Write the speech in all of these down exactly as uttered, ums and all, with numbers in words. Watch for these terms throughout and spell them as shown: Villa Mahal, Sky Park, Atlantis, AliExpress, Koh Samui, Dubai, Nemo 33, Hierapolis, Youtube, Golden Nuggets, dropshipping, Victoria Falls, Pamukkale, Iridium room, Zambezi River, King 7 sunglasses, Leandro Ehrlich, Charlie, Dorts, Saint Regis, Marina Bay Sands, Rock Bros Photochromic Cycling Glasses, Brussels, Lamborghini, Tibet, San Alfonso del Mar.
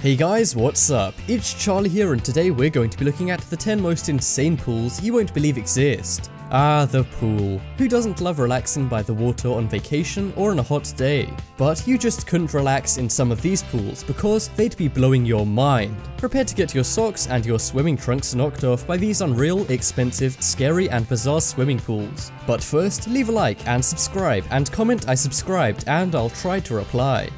Hey guys, what's up? It's Charlie here, and today we're going to be looking at the ten most insane pools you won't believe exist. Ah, the pool. Who doesn't love relaxing by the water on vacation or on a hot day? But you just couldn't relax in some of these pools because they'd be blowing your mind. Prepare to get your socks and your swimming trunks knocked off by these unreal, expensive, scary and bizarre swimming pools. But first, leave a like and subscribe and comment I subscribed and I'll try to reply.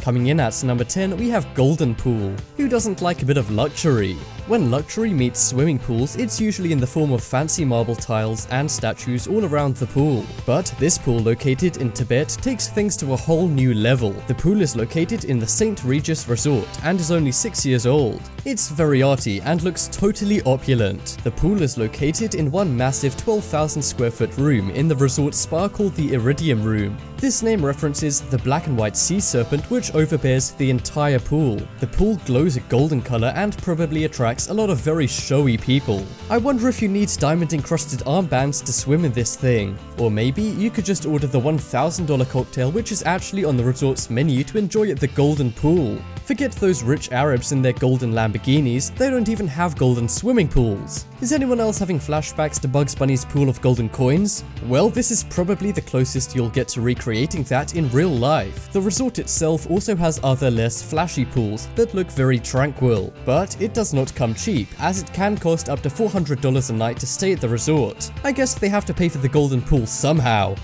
Coming in at number ten, we have Golden Pool. Who doesn't like a bit of luxury? When luxury meets swimming pools, it's usually in the form of fancy marble tiles and statues all around the pool. But this pool, located in Tibet, takes things to a whole new level. The pool is located in the Saint Regis Resort and is only six years old. It's very arty and looks totally opulent. The pool is located in one massive twelve thousand square foot room in the resort spa called the Iridium Room. This name references the black and white sea serpent which overbears the entire pool. The pool glows a golden color and probably attracts a lot of very showy people. I wonder if you need diamond encrusted armbands to swim in this thing. Or maybe you could just order the one thousand dollar cocktail which is actually on the resort's menu to enjoy at the Golden Pool. Forget those rich Arabs in their golden Lamborghinis, they don't even have golden swimming pools. Is anyone else having flashbacks to Bugs Bunny's pool of golden coins? Well, this is probably the closest you'll get to recreating that in real life. The resort itself also has other less flashy pools that look very tranquil, but it does not come cheap, as it can cost up to four hundred dollars a night to stay at the resort. I guess they have to pay for the Golden Pool somehow.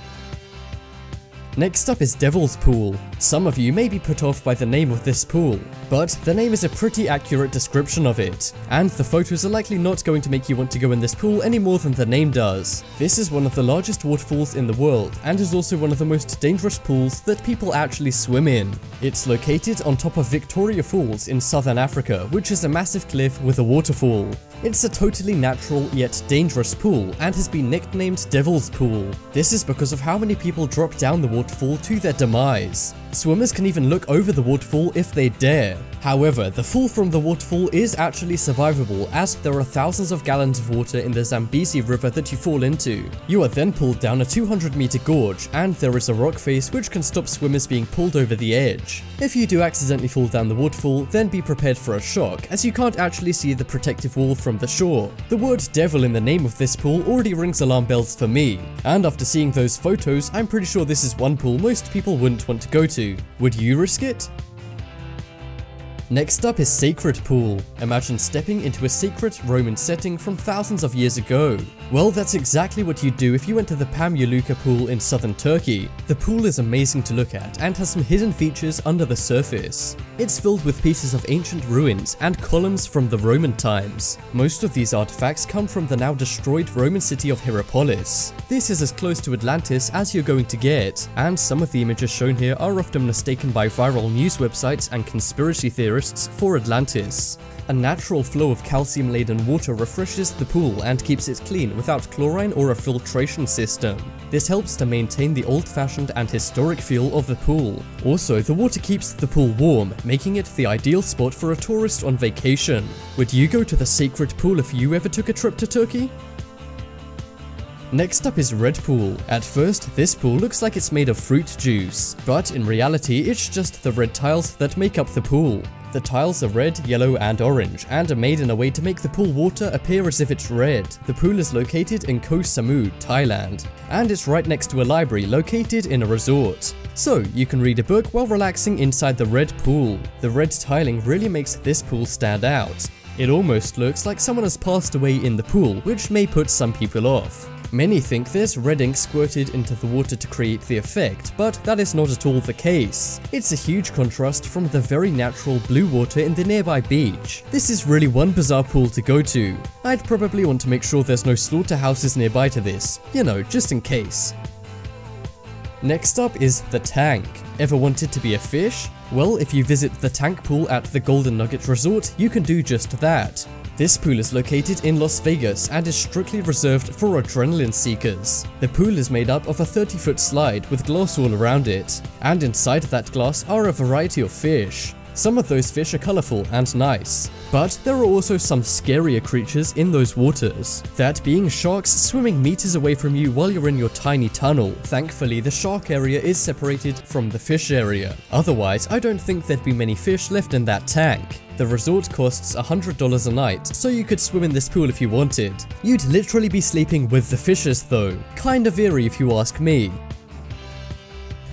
Next up is Devil's Pool. Some of you may be put off by the name of this pool, but the name is a pretty accurate description of it, and the photos are likely not going to make you want to go in this pool any more than the name does. This is one of the largest waterfalls in the world, and is also one of the most dangerous pools that people actually swim in. It's located on top of Victoria Falls in southern Africa, which is a massive cliff with a waterfall. It's a totally natural yet dangerous pool, and has been nicknamed Devil's Pool. This is because of how many people drop down the water waterfall to their demise. Swimmers can even look over the waterfall if they dare. However, the fall from the waterfall is actually survivable, as there are thousands of gallons of water in the Zambezi River that you fall into. You are then pulled down a two hundred meter gorge, and there is a rock face which can stop swimmers being pulled over the edge. If you do accidentally fall down the waterfall, then be prepared for a shock, as you can't actually see the protective wall from the shore. The word devil in the name of this pool already rings alarm bells for me, and after seeing those photos, I'm pretty sure this is one pool most people wouldn't want to go to. Would you risk it? Next up is Sacred Pool. Imagine stepping into a sacred Roman setting from thousands of years ago. Well, that's exactly what you'd do if you went to the Pamukkale pool in southern Turkey. The pool is amazing to look at and has some hidden features under the surface. It's filled with pieces of ancient ruins and columns from the Roman times. Most of these artifacts come from the now destroyed Roman city of Hierapolis. This is as close to Atlantis as you're going to get, and some of the images shown here are often mistaken by viral news websites and conspiracy theories for Atlantis. A natural flow of calcium-laden water refreshes the pool and keeps it clean without chlorine or a filtration system. This helps to maintain the old-fashioned and historic feel of the pool. Also, the water keeps the pool warm, making it the ideal spot for a tourist on vacation. Would you go to the Sacred Pool if you ever took a trip to Turkey? Next up is Red Pool. At first, this pool looks like it's made of fruit juice, but in reality, it's just the red tiles that make up the pool. The tiles are red, yellow and orange, and are made in a way to make the pool water appear as if it's red. The pool is located in Koh Samui, Thailand, and it's right next to a library located in a resort. So, you can read a book while relaxing inside the red pool. The red tiling really makes this pool stand out. It almost looks like someone has passed away in the pool, which may put some people off. Many think there's red ink squirted into the water to create the effect, but that is not at all the case. It's a huge contrast from the very natural blue water in the nearby beach. This is really one bizarre pool to go to. I'd probably want to make sure there's no slaughterhouses nearby to this, you know, just in case. Next up is The Tank. Ever wanted to be a fish? Well, if you visit the tank pool at the Golden Nuggets Resort, you can do just that. This pool is located in Las Vegas and is strictly reserved for adrenaline seekers. The pool is made up of a thirty foot slide with glass all around it, and inside that glass are a variety of fish. Some of those fish are colourful and nice, but there are also some scarier creatures in those waters. That being sharks swimming meters away from you while you're in your tiny tunnel. Thankfully, the shark area is separated from the fish area. Otherwise, I don't think there'd be many fish left in that tank. The resort costs one hundred dollars a night, so you could swim in this pool if you wanted. You'd literally be sleeping with the fishes though. Kinda eerie if you ask me.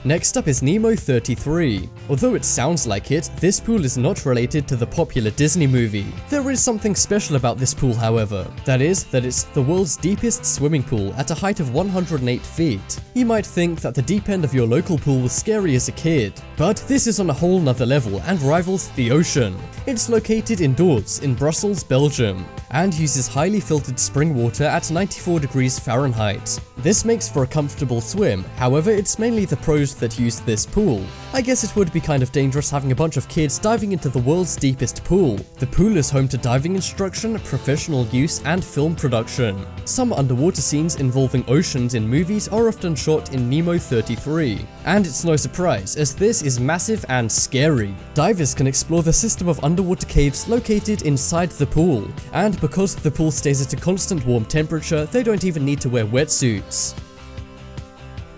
Next up is Nemo thirty-three. Although it sounds like it, this pool is not related to the popular Disney movie. There is something special about this pool however. That is, that it's the world's deepest swimming pool at a height of one hundred eight feet. You might think that the deep end of your local pool was scary as a kid, but this is on a whole nother level and rivals the ocean. It's located in Dorts in Brussels, Belgium, and uses highly filtered spring water at ninety-four degrees Fahrenheit. This makes for a comfortable swim, however it's mainly the pros that used this pool. I guess it would be kind of dangerous having a bunch of kids diving into the world's deepest pool. The pool is home to diving instruction, professional use, and film production. Some underwater scenes involving oceans in movies are often shot in Nemo thirty-three. And it's no surprise, as this is massive and scary. Divers can explore the system of underwater caves located inside the pool, and because the pool stays at a constant warm temperature, they don't even need to wear wetsuits.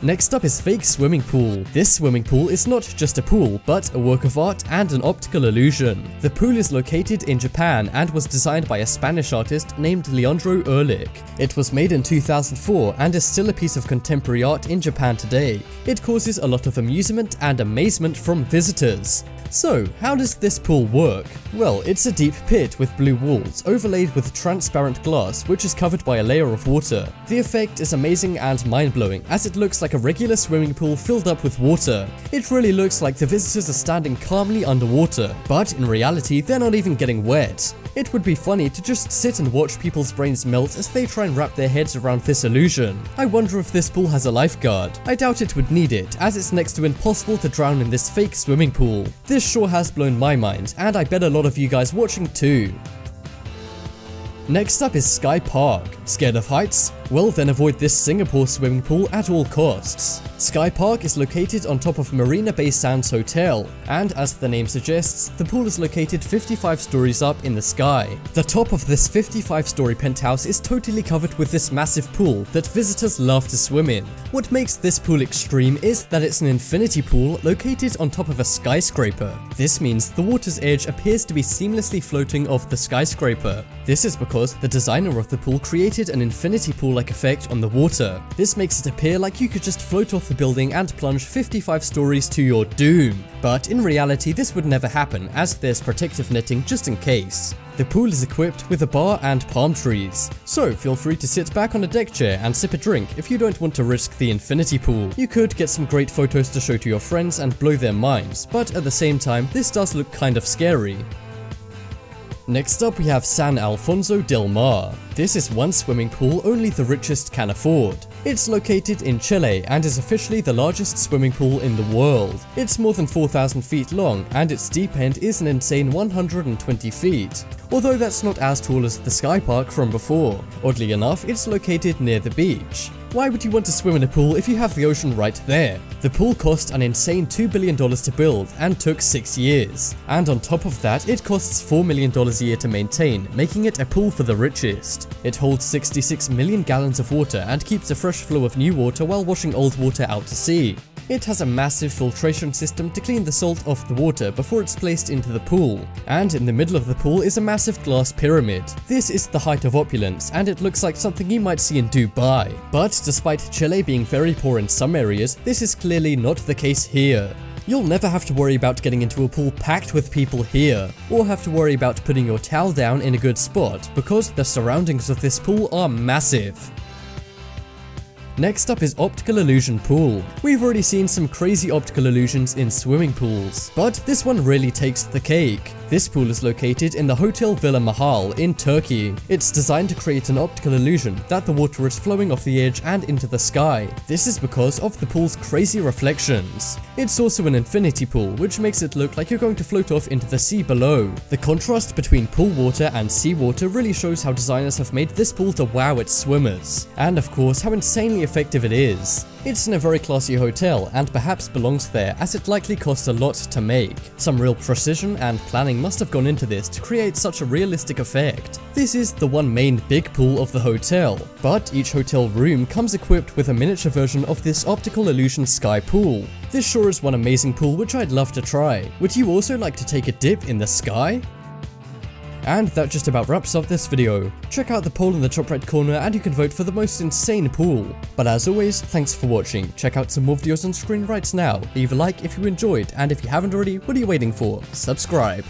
Next up is Fake Swimming Pool. This swimming pool is not just a pool, but a work of art and an optical illusion. The pool is located in Japan and was designed by a Spanish artist named Leandro Ehrlich. It was made in two thousand four and is still a piece of contemporary art in Japan today. It causes a lot of amusement and amazement from visitors. So, how does this pool work? Well, it's a deep pit with blue walls overlaid with transparent glass which is covered by a layer of water. The effect is amazing and mind-blowing as it looks like a regular swimming pool filled up with water. It really looks like the visitors are standing calmly underwater, but in reality they're not even getting wet. It would be funny to just sit and watch people's brains melt as they try and wrap their heads around this illusion. I wonder if this pool has a lifeguard. I doubt it would need it, as it's next to impossible to drown in this fake swimming pool. This sure has blown my mind, and I bet a lot of you guys watching too. Next up is Sky Park. Scared of heights? Well then avoid this Singapore swimming pool at all costs. Sky Park is located on top of Marina Bay Sands Hotel, and as the name suggests, the pool is located fifty-five stories up in the sky. The top of this fifty-five story penthouse is totally covered with this massive pool that visitors love to swim in. What makes this pool extreme is that it's an infinity pool located on top of a skyscraper. This means the water's edge appears to be seamlessly floating off the skyscraper. This is because Because the designer of the pool created an infinity pool-like effect on the water. This makes it appear like you could just float off the building and plunge fifty-five stories to your doom. But in reality, this would never happen, as there's protective netting just in case. The pool is equipped with a bar and palm trees, so feel free to sit back on a deck chair and sip a drink if you don't want to risk the infinity pool. You could get some great photos to show to your friends and blow their minds, but at the same time, this does look kind of scary. Next up we have San Alfonso del Mar. This is one swimming pool only the richest can afford. It's located in Chile and is officially the largest swimming pool in the world. It's more than four thousand feet long and its deep end is an insane one hundred twenty feet. Although that's not as tall as the Sky Park from before. Oddly enough, it's located near the beach. Why would you want to swim in a pool if you have the ocean right there? The pool cost an insane two billion dollars to build and took six years. And on top of that, it costs four million dollars a year to maintain, making it a pool for the richest. It holds sixty-six million gallons of water and keeps a fresh flow of new water while washing old water out to sea. It has a massive filtration system to clean the salt off the water before it's placed into the pool. And in the middle of the pool is a massive glass pyramid. This is the height of opulence and it looks like something you might see in Dubai. But despite Chile being very poor in some areas, this is clearly not the case here. You'll never have to worry about getting into a pool packed with people here, or have to worry about putting your towel down in a good spot because the surroundings of this pool are massive. Next up is Optical Illusion Pool. We've already seen some crazy optical illusions in swimming pools, but this one really takes the cake. This pool is located in the Hotel Villa Mahal in Turkey. It's designed to create an optical illusion that the water is flowing off the edge and into the sky. This is because of the pool's crazy reflections. It's also an infinity pool, which makes it look like you're going to float off into the sea below. The contrast between pool water and seawater really shows how designers have made this pool to wow its swimmers, and of course how insanely effective it is. It's in a very classy hotel and perhaps belongs there as it likely cost a lot to make. Some real precision and planning must have gone into this to create such a realistic effect. This is the one main big pool of the hotel, but each hotel room comes equipped with a miniature version of this optical illusion sky pool. This sure is one amazing pool which I'd love to try. Would you also like to take a dip in the sky? And that just about wraps up this video. Check out the poll in the top right corner and you can vote for the most insane pool. But as always, thanks for watching. Check out some more videos on screen right now. Leave a like if you enjoyed, and if you haven't already, what are you waiting for? Subscribe.